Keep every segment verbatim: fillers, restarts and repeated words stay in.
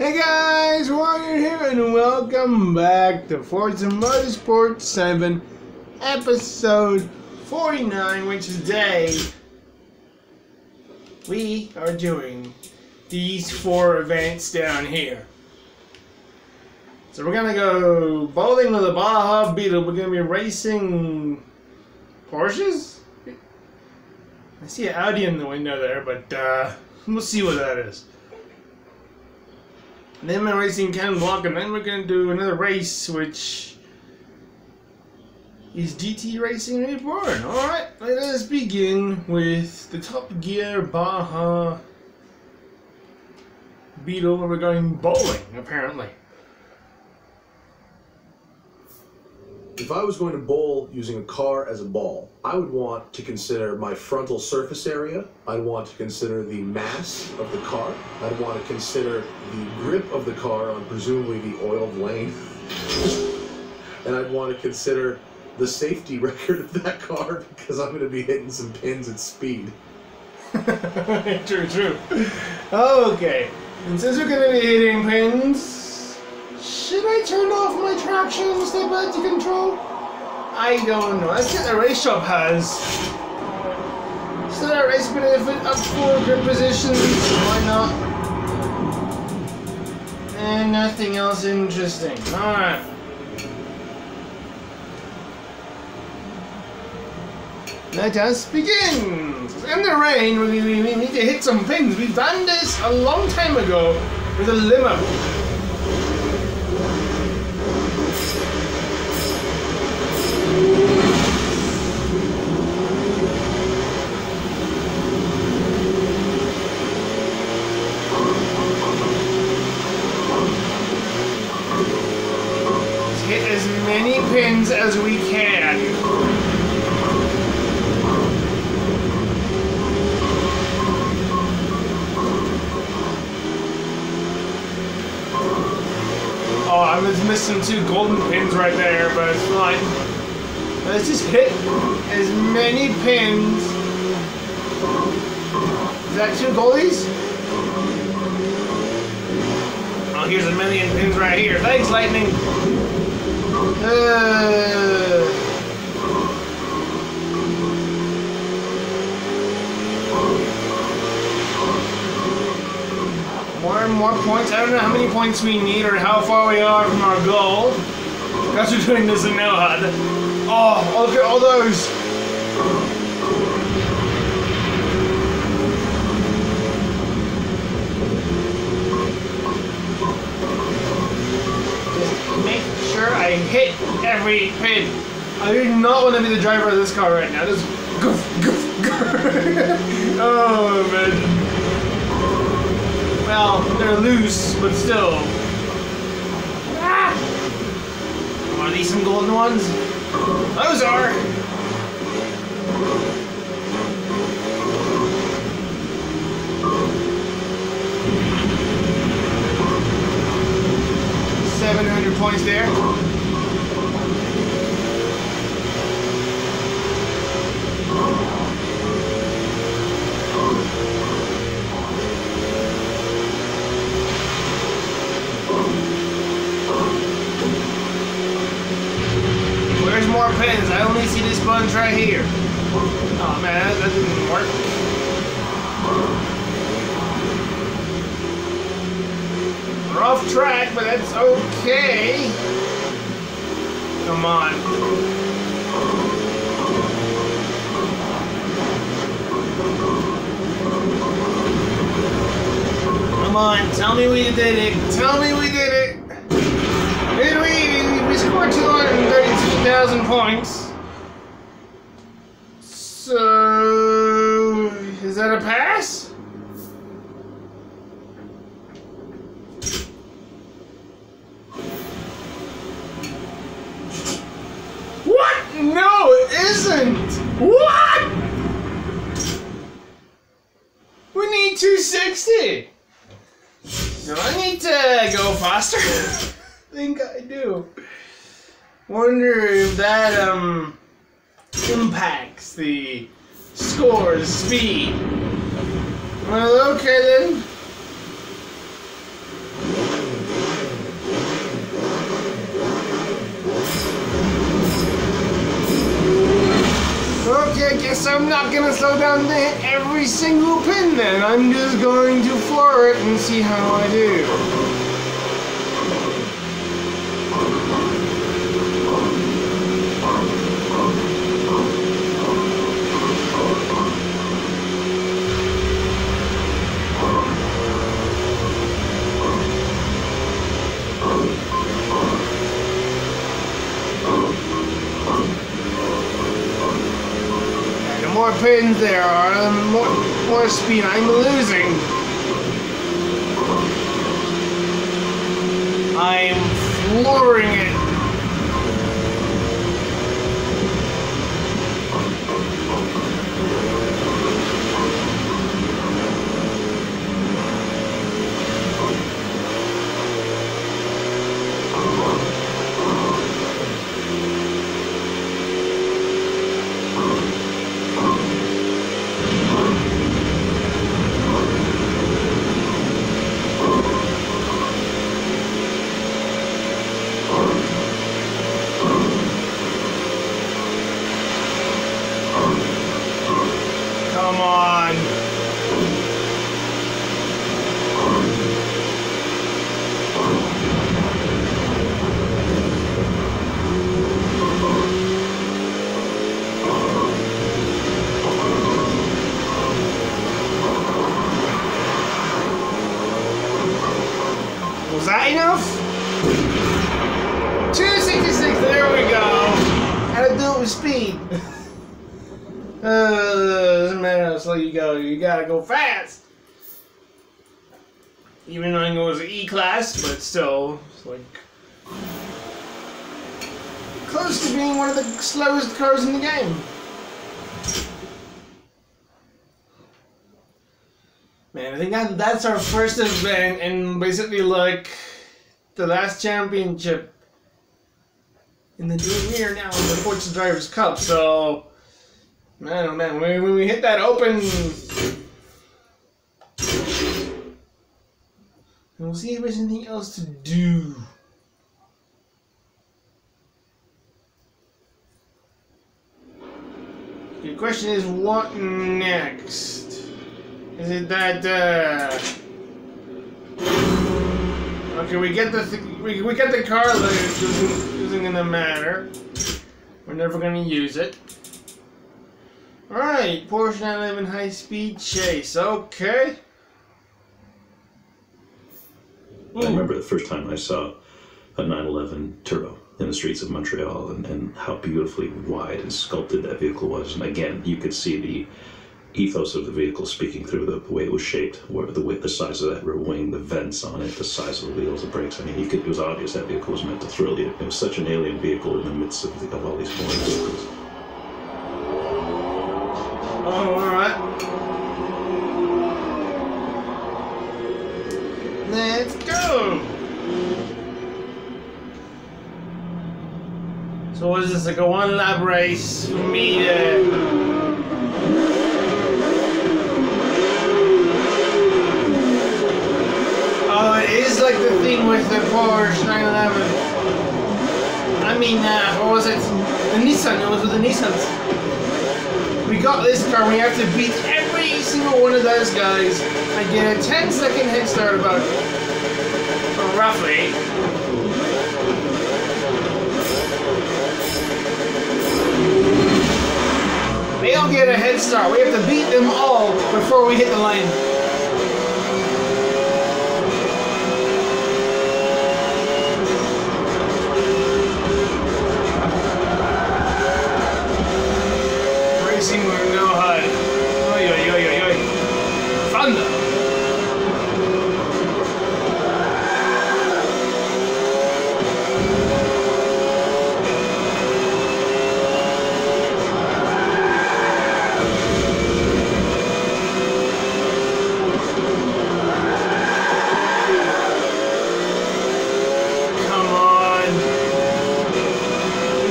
Hey guys, Warrior here and welcome back to Forza Motorsport seven, episode forty-nine, which today we are doing these four events down here. So we're gonna go bowling with a Baja Beetle. We're gonna be racing Porsches? I see an Audi in the window there, but uh, we'll see what that is. And then we're racing Ken Block, and then we're going to do another race, which is G T Racing Reborn. Alright, let us begin with the Top Gear Baja Beetle, where we're going bowling, apparently. If I was going to bowl using a car as a ball, I would want to consider my frontal surface area. I'd want to consider the mass of the car. I'd want to consider the grip of the car on presumably the oiled lane. And I'd want to consider the safety record of that car because I'm going to be hitting some pins at speed. True, true. Okay. And since we're going to be hitting pins, should I turn off my traction and step out to control? I don't know. Let's get the race shop has. So that race benefit up for good positions. Why not? And nothing else interesting. Alright. Let us begin. In the rain, we, we, we need to hit some pins. We've done this a long time ago with a limo. As we can. Oh, I was missing two golden pins right there, but it's fine. Let's just hit as many pins. Is that two goalies? Oh, here's a million pins right here. Thanks, Lightning. Uh, more and more points. I don't know how many points we need or how far we are from our goal. Guys, we're doing this in no hard. Oh, look at all those. I hit every pin. I do not want to be the driver of this car right now. Just goof, goof, goof. Oh, man. Well, they're loose, but still. Ah! Are these some golden ones? Those are. seven hundred points there. Where's more pins? I only see this bunch right here. Oh man, that, that didn't work. We're off track, but that's okay. Come on. Come on, tell me we did it. Tell me we did it. Did we? We scored two hundred thirty-two thousand points. So, is that a pass? What? No, it isn't. What? We need two sixty. Do I need to go faster? I think I do. Wonder if that um impacts the score's speed. Well, okay then. okay, I guess I'm not gonna slow down to hit every single pin then. I'm just going to floor it and see how I do. The more pins there are, the more, more speed I'm losing. I'm flooring it. Come on. Was that enough? two sixty-six, there we go. How to do it with speed. Uh, doesn't matter how slow you go, you gotta go fast! Even though I know it's an E-class, but still, it's like... close to being one of the slowest cars in the game. Man, I think that, that's our first event, and basically like... the last championship. And then doing here now is the Forza Drivers' Cup, so... man, oh man, when we hit that open, we'll see if there's anything else to do. The question is, what next? Is it that? Uh... Okay, we get the th we we get the car later. It isn't, isn't gonna matter. We're never gonna use it. Alright, Porsche nine eleven high speed chase, okay. Ooh. I remember the first time I saw a nine eleven turbo in the streets of Montreal and, and how beautifully wide and sculpted that vehicle was. And again, you could see the ethos of the vehicle speaking through the, the way it was shaped, where the, way, the size of that rear wing, the vents on it, the size of the wheels, the brakes. I mean, you could, it was obvious that vehicle was meant to thrill you. It was such an alien vehicle in the midst of, the, of all these foreign vehicles. Oh, alright. Let's go! So what is this, like a one lap race for me to... Oh, it is like the thing with the Porsche nine eleven. I mean, uh, what was it? The Nissan, it was with the Nissans. We got this car, we have to beat every single one of those guys and get a ten second head start about it. Roughly. They all get a head start. We have to beat them all before we hit the lane.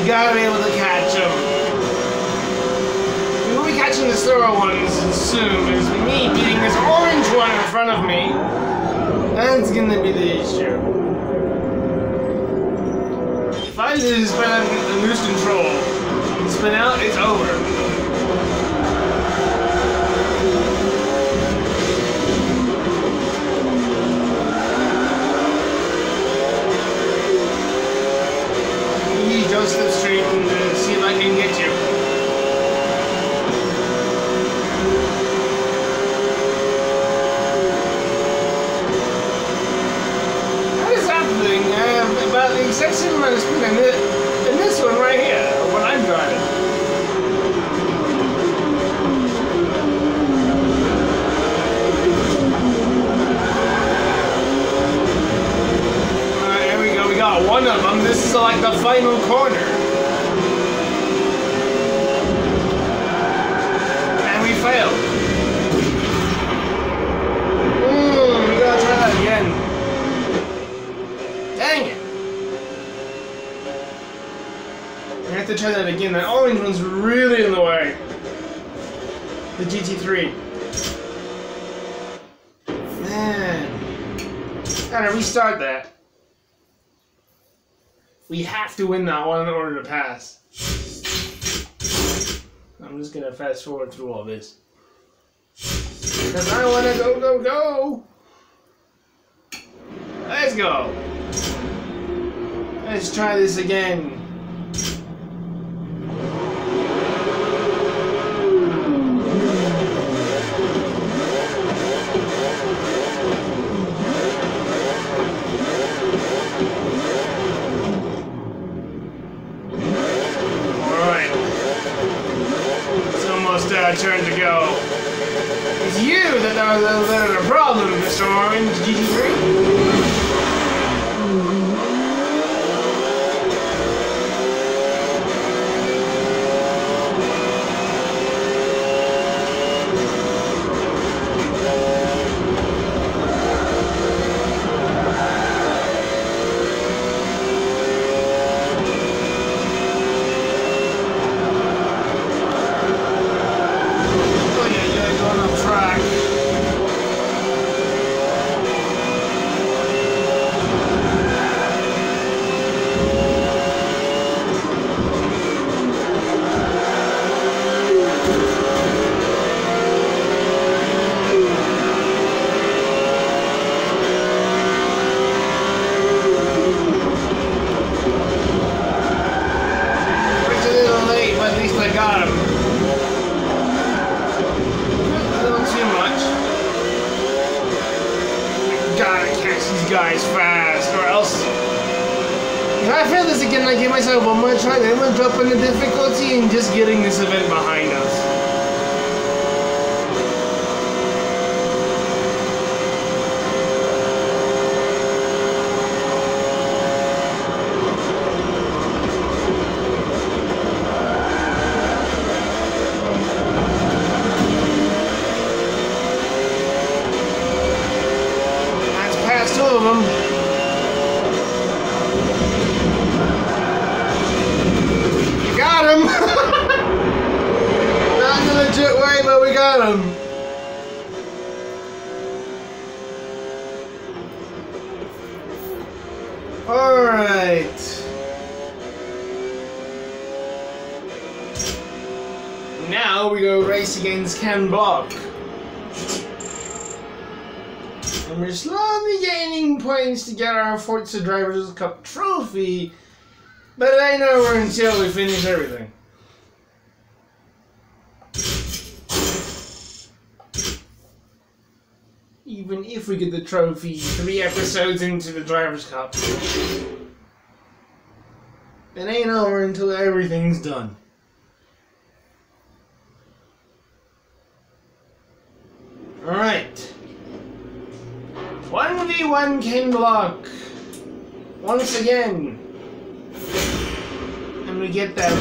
Gotta be able to catch them. We will be catching the slower ones soon. Is me beating this orange one in front of me. That's gonna be the issue. If I lose, I lose control. Spin out, it's over. final corner. And we failed. Mmm, we gotta try that again. Dang it! We have to try that again. That orange one's really in the way. The G T three. Man. Gotta restart that. We have to win that one in order to pass. I'm just gonna fast forward through all this. Because I wanna go, go, go! Let's go! Let's try this again. Turn to go. It's you that that was a problem, Mister Orange against Ken Block. And we're slowly gaining points to get our Forza Drivers' Cup trophy, but it ain't over until we finish everything. Even if we get the trophy three episodes into the Drivers' Cup, it ain't over until everything's done. Alright, one v one Ken Block, once again, and we get that,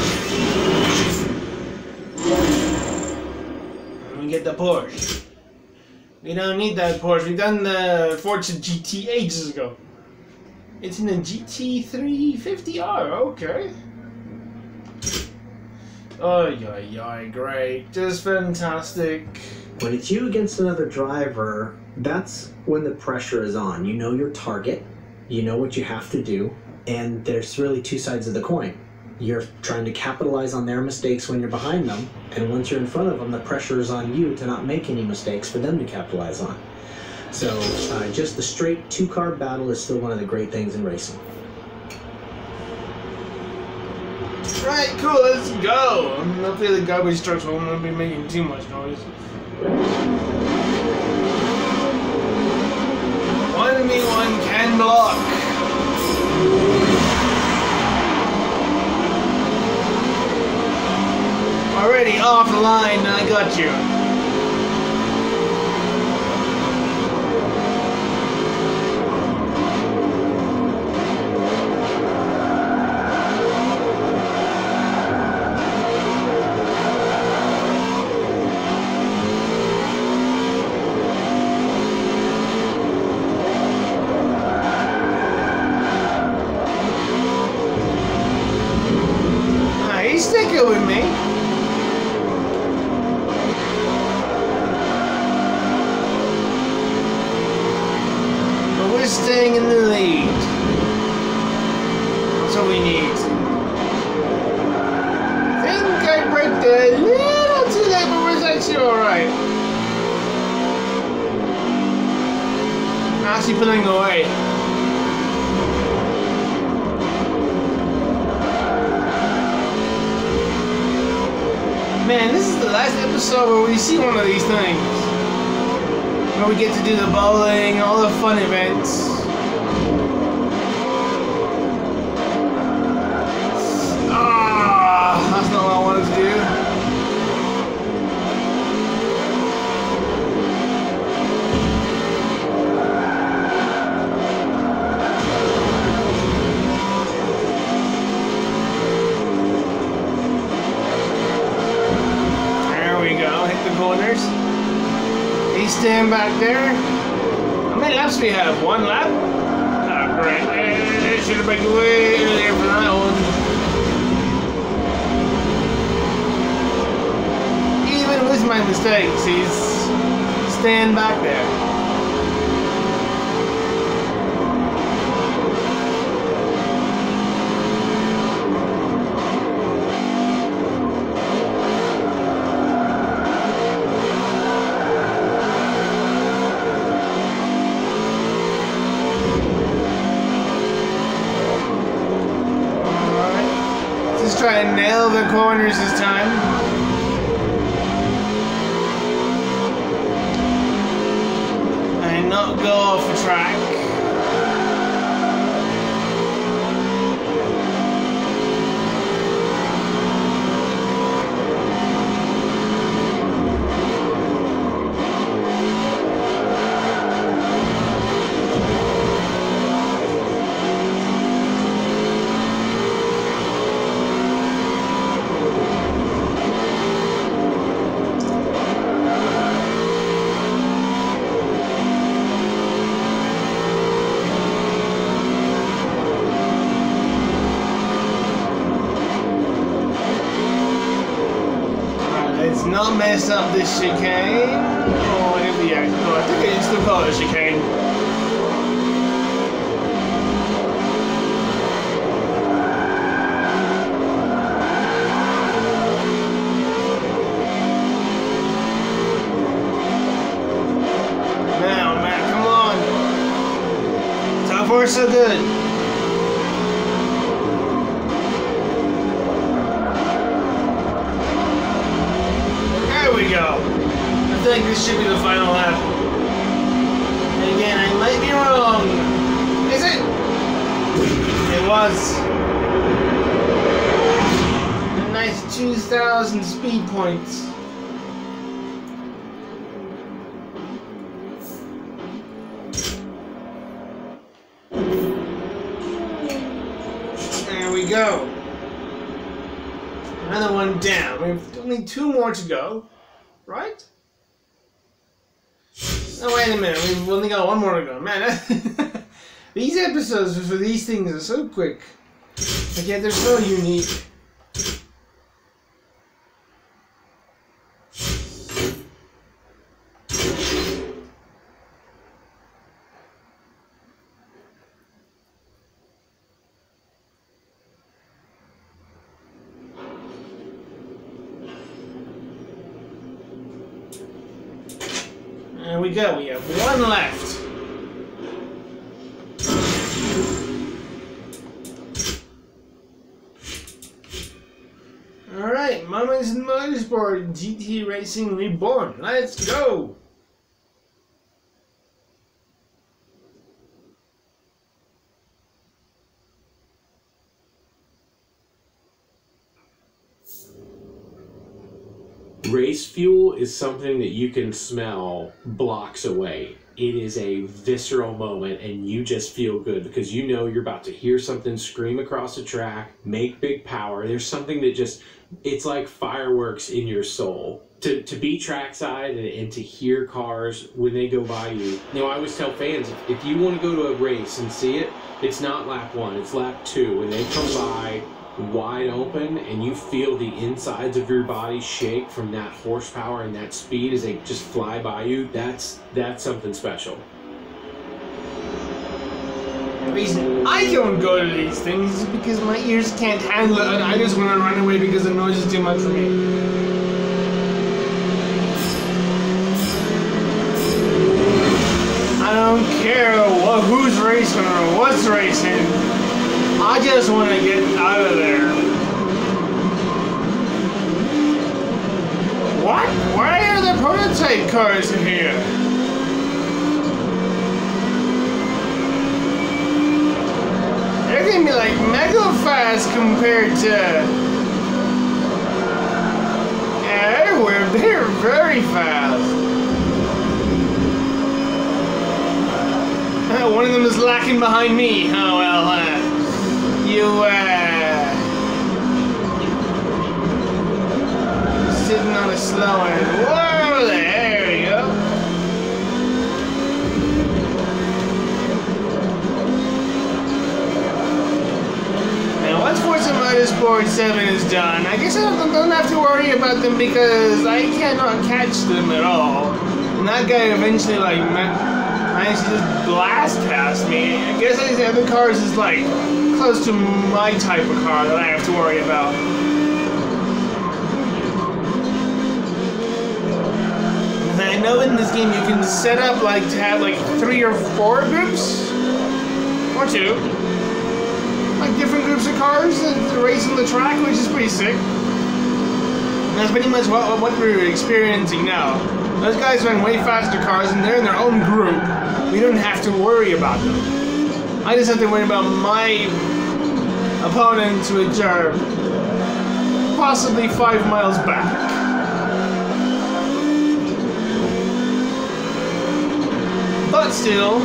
and we get the Porsche. We don't need that Porsche, we've done the Forza G T ages ago. It's in the G T three fifty R, okay. Oh, yeah, yeah, great, just fantastic. When it's you against another driver, that's when the pressure is on. You know your target, you know what you have to do, and there's really two sides of the coin. You're trying to capitalize on their mistakes when you're behind them, and once you're in front of them, the pressure is on you to not make any mistakes for them to capitalize on. So uh, just the straight two-car battle is still one of the great things in racing. Right, cool, let's go! I'm not feeling garbage trucks, so I'm not be making too much noise. one v one Ken Block. Already off the line, I got you. staying in the lead. That's all we need. I think I braked a little too late, but was actually alright. Actually pulling away. Man, this is the last episode where we see one of these things. Where we get to do the bowling, all the fun events. Ah, that's not what I wanted to do. There we go, hit the corners. Stand back there. How many laps do we have? One lap? Oh, great. I should have been way earlier for that one. Even with my mistakes, he's staying back there. Try and nail the corners this time. And not go off the track. Not mess up this chicane, or whatever the actual, I think it's still called a chicane. Now, Matt, come on. So far, so good. I think this should be the final lap. And again, I might be wrong. Is it? It was. A nice two thousand speed points. There we go. Another one down. We have only two more to go, right? No, wait a minute, we've only got one more to go. Man, that, these episodes for these things are so quick. But yet they're so unique. There we go, we have one left. Alright, Moments in Motorsport G T Racing Reborn. Let's go! Race fuel is something that you can smell blocks away. It is a visceral moment, and you just feel good because you know you're about to hear something scream across the track, make big power. There's something that just, it's like fireworks in your soul. To, to be trackside and, and to hear cars when they go by you. You know, I always tell fans, if you want to go to a race and see it, it's not lap one, it's lap two. When they come by, wide open, and you feel the insides of your body shake from that horsepower and that speed as they just fly by you. That's that's something special. The reason I don't go to these things is because my ears can't handle it, and I just want to run away because the noise is too much for me. I don't care what, who's racing or what's racing. I just want to get out of there. What? Why are there prototype cars in here? They're gonna be like mega fast compared to everywhere. They're very fast. One of them is lacking behind me. Oh well, uh, you uh, sitting on a slow end. Whoa, there we go. Now once Forza Motorsport seven is done, I guess I don't, don't have to worry about them because I cannot catch them at all. And that guy eventually like met. I just blast past me. I guess I the other cars is like close to my type of car that I have to worry about. And I know in this game you can set up like to have like three or four groups or two, like different groups of cars that race on the track, which is pretty sick. And that's pretty much what what we're experiencing now. Those guys run way faster cars, and they're in their own group. We don't have to worry about them. I just have to worry about my opponents, which are possibly five miles back. But still,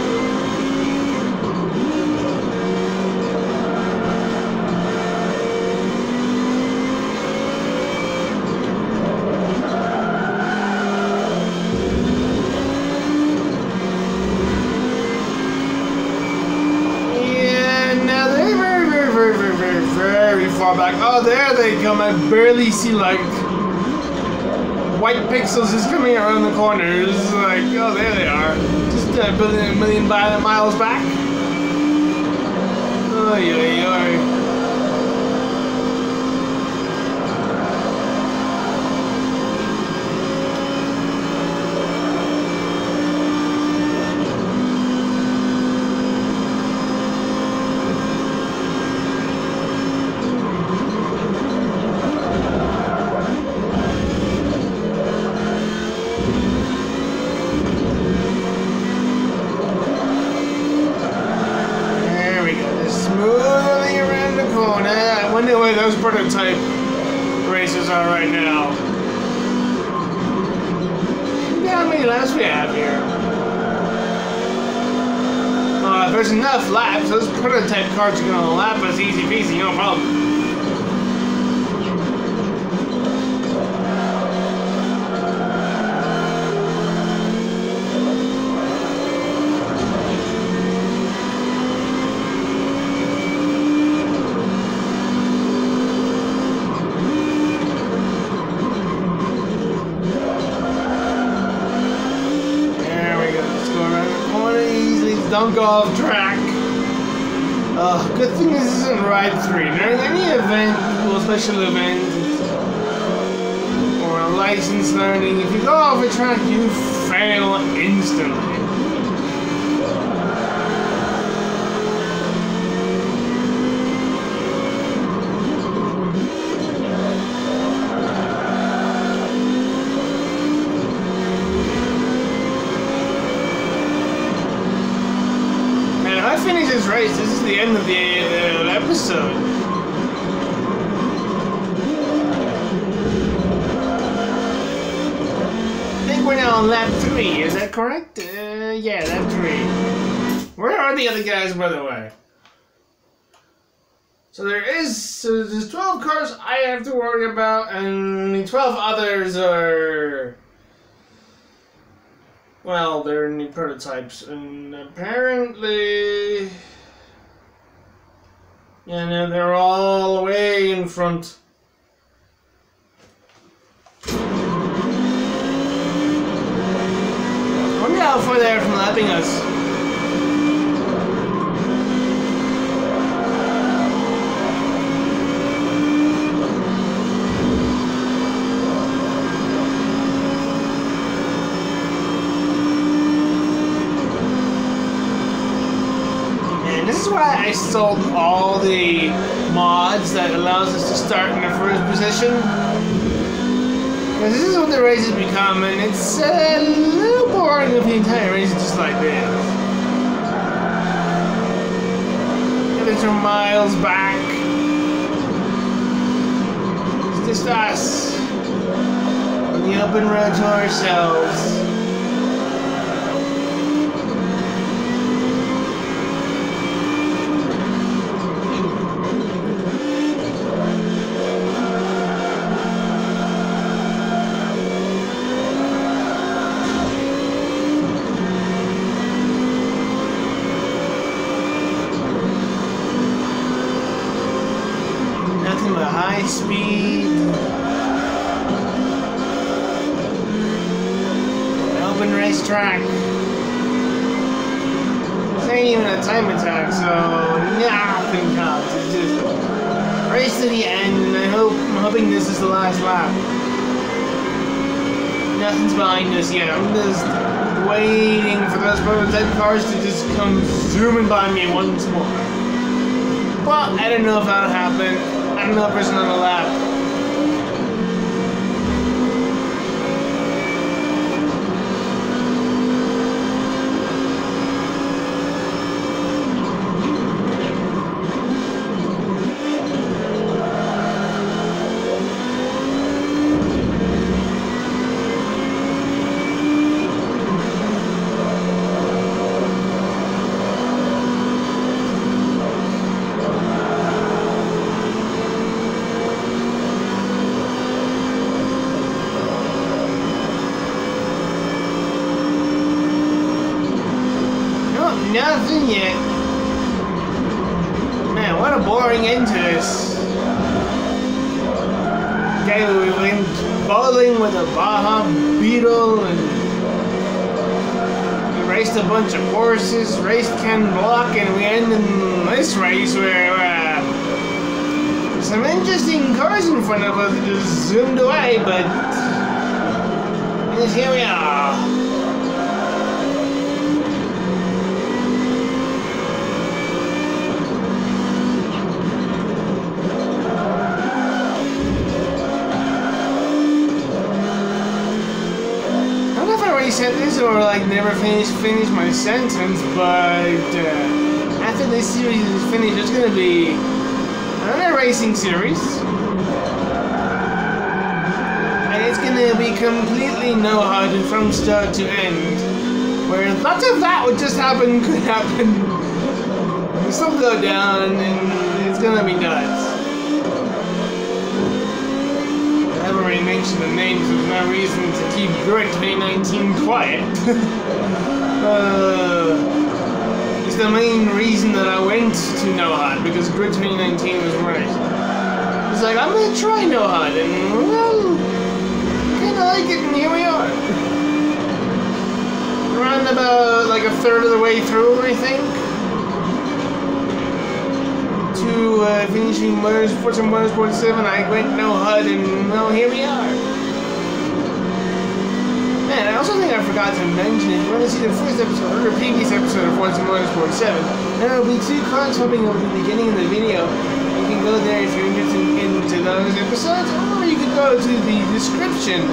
back. Oh, there they come. I barely see like white pixels just coming around the corners. Like, oh, there they are. Just a billion, million miles back. Oh, yeah, yeah. Prototype races are right now. Yeah, how many laps we have here? Uh, if there's enough laps, those prototype cars are gonna lap us easy peasy, no problem. Don't go off track. Oh, good thing this isn't ride three. During any event, or special event, or a license learning, if you go off a track, you fail instantly. Finish this race. This is the end of the uh, episode. I think we're now on lap three. Is that correct? Uh, yeah, lap three. Where are the other guys, by the way? So there is. So there's twelve cars I have to worry about, and twelve others are. Well, they're new prototypes, and apparently, yeah, no, they're all the way in front. I wonder how far they are from lapping us. is why I sold all the mods that allows us to start in the first position. Because this is what the race has become, and it's a little boring if the entire race is just like this. And it's from miles back. It's just us on the open road to ourselves. Speed. An open racetrack. This ain't even a time attack, so nothing counts. It's just race to the end, and I hope I'm hoping this is the last lap. Nothing's behind us yet. I'm just waiting for those prototype cars to just come zooming by me once more. Well, I don't know if that'll happen. I'm the person on the lap. Nothing yet. Man, what a boring end to this. Okay, we've been bowling with a Baja Beetle and we raced a bunch of horses, raced Ken Block, and we end in this race where uh, some interesting cars in front of us just zoomed away, but here we are. Said this or like never finish finish my sentence, but uh, after this series is finished, there's gonna be another racing series, and it's gonna be completely know-how from start to end, where lots of that would just happen, could happen, this will go down, and it's gonna be nuts. I've already mentioned the names, so there's no reason to keep Grid twenty nineteen quiet. uh, it's the main reason that I went to Nohad, because Grid twenty nineteen was right. It's like, I'm gonna try Nohad, and well, kinda like it, and here we are. Around about like a third of the way through, I think, to uh, finishing Forza Motorsport seven, I went no H U D, and well, here we are. Man, I also think I forgot to mention, if you want to see the first episode, or the previous episode of Forza Motorsport seven, there will be two cards hopping over the beginning of the video. You can go there if you're interested in, in those episodes, or you can go to the description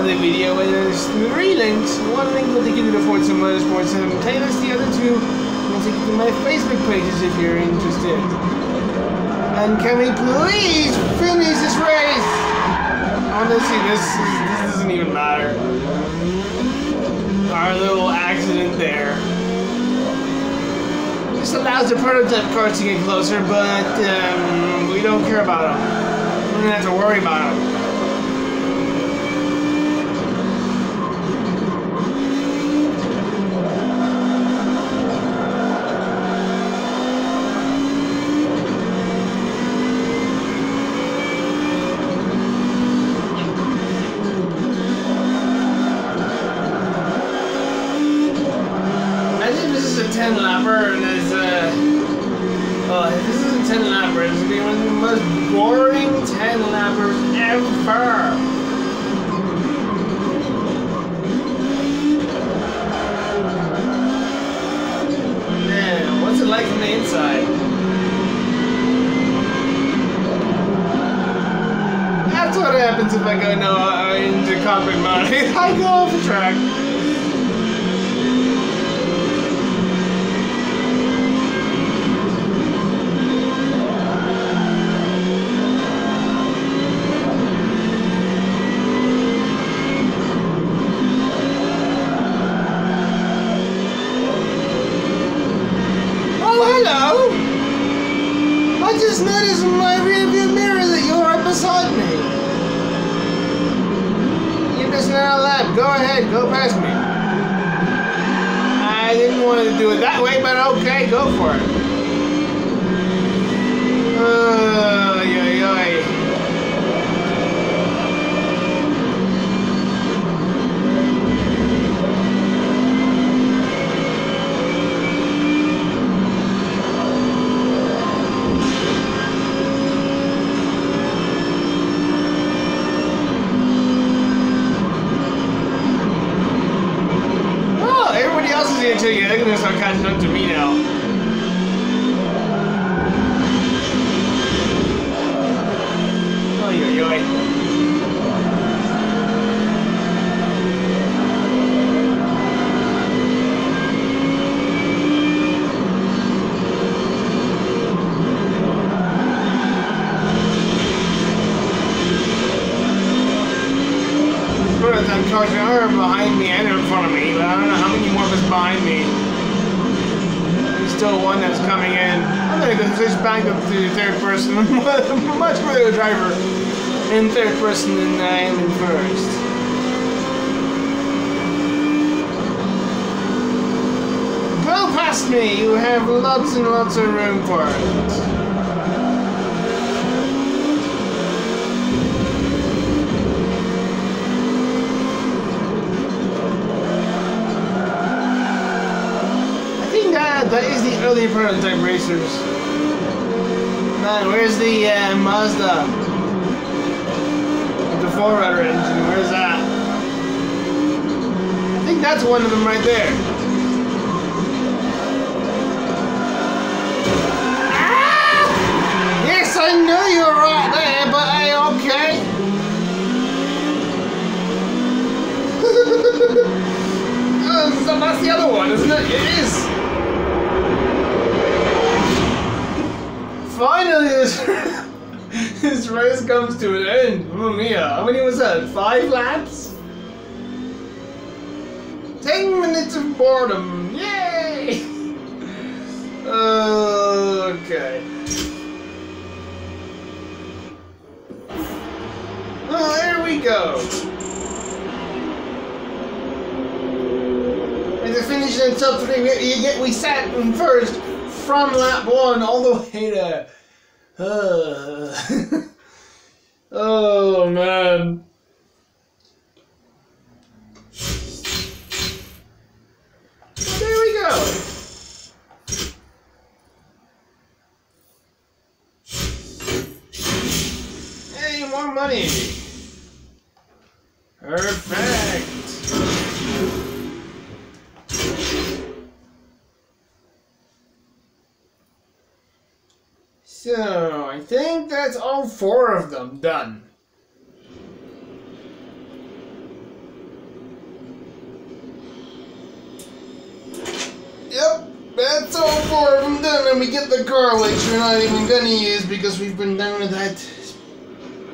of the video, where there's three links. One link will take you to the Forza Motorsport seven playlist, the other two will take you to my Facebook pages if you're interested. And can we please finish this race? Honestly, this, this doesn't even matter. Our little accident there. This allows the prototype cars to get closer, but um, we don't care about them. We don't have to worry about them. ten lapper, and it's uh, well, if this is a ten lapper, it's gonna be one of the most boring ten lappers ever. Man, what's it like from the inside? if I go no uh, into carpet mode, I go off the track. Oh, hello! I just noticed in my rearview mirror that you're right beside me. Out loud. Go ahead, go past me. I didn't want to do it that way, but okay, go for it. Oh, yoy, behind me and in front of me, but I don't know how many more of us behind me. There's still one that's coming in. I'm gonna go switch back up to third person. I'm much better a driver in third person than I am in first. Go past me! You have lots and lots of room for it. That is the early prototype racers. Man, where's the uh, Mazda? The four runner engine, where's that? I think that's one of them right there. Ah! Yes, I know you were right there, but hey, okay. uh, so that's the other one, isn't it? It is. Finally, this, this race comes to an end. Mamma mia, how many was that? Five laps? Ten minutes of boredom. Yay! Uh, okay. Well, there we go. And to finish in top three, we, you get, we sat in first. From lap one all the way to... Uh. Oh, man. Well, there we go. Hey, more money. Perfect. So, I think that's all four of them done. Yep, that's all four of them done, and we get the car which we're not even gonna use because we've been done with that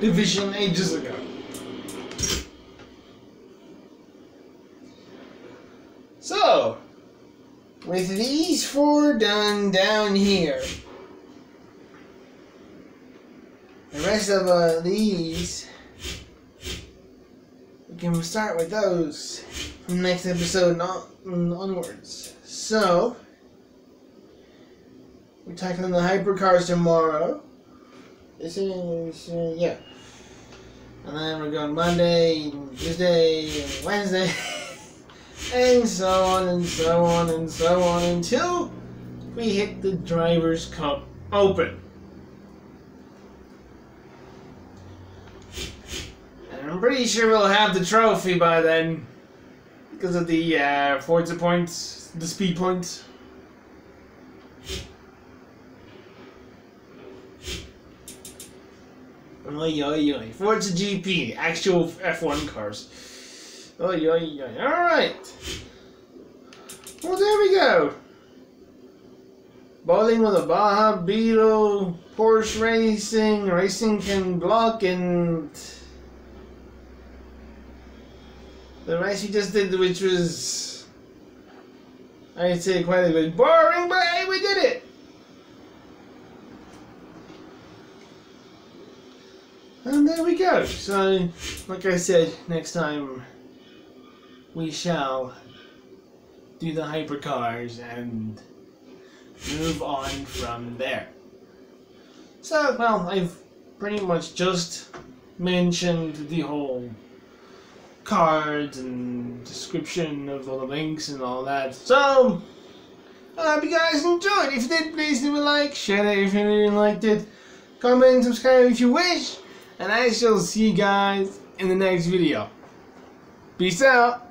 division ages ago. So, with these four done down here, the rest of uh, these, we can start with those from next episode on, onwards. So, we're tackling the hypercars tomorrow. This is, uh, yeah. And then we're going Monday, and Tuesday, and Wednesday, and so on and so on and so on until we hit the Drivers' Cup Open. I'm pretty sure we'll have the trophy by then, because of the uh, Forza points, the speed points. Oy, oy, oy. Forza G P, actual F one cars. Oy, oy, oy. Alright. Well, there we go. Bowling with a Baja Beetle, Porsche Racing, Racing Ken Block, and the race we just did, which was, I'd say, quite a bit boring, but hey, we did it! And there we go. So, like I said, next time we shall do the hypercars and move on from there. So, well, I've pretty much just mentioned the whole cards and description of all the links and all that. So, I hope you guys enjoyed. If you did, please leave a like, share it if you really liked it, comment, subscribe if you wish, and I shall see you guys in the next video. Peace out.